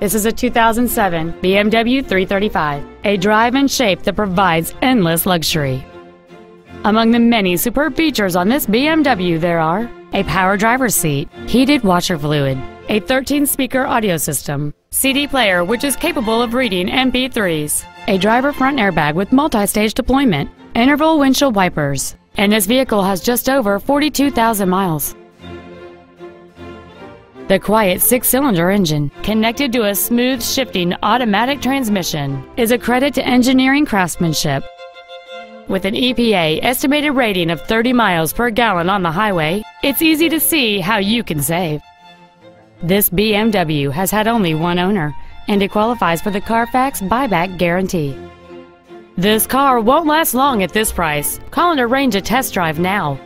This is a 2007 BMW 335, a drive and shape that provides endless luxury. Among the many superb features on this BMW there are a power driver's seat, heated washer fluid, a 13-speaker audio system, CD player which is capable of reading MP3s, a driver front airbag with multi-stage deployment, interval windshield wipers, and this vehicle has just over 42,000 miles. The quiet six-cylinder engine, connected to a smooth shifting automatic transmission, is a credit to engineering craftsmanship. With an EPA estimated rating of 30 miles per gallon on the highway, it's easy to see how you can save. This BMW has had only one owner, and it qualifies for the Carfax buyback guarantee. This car won't last long at this price. Call and arrange a test drive now.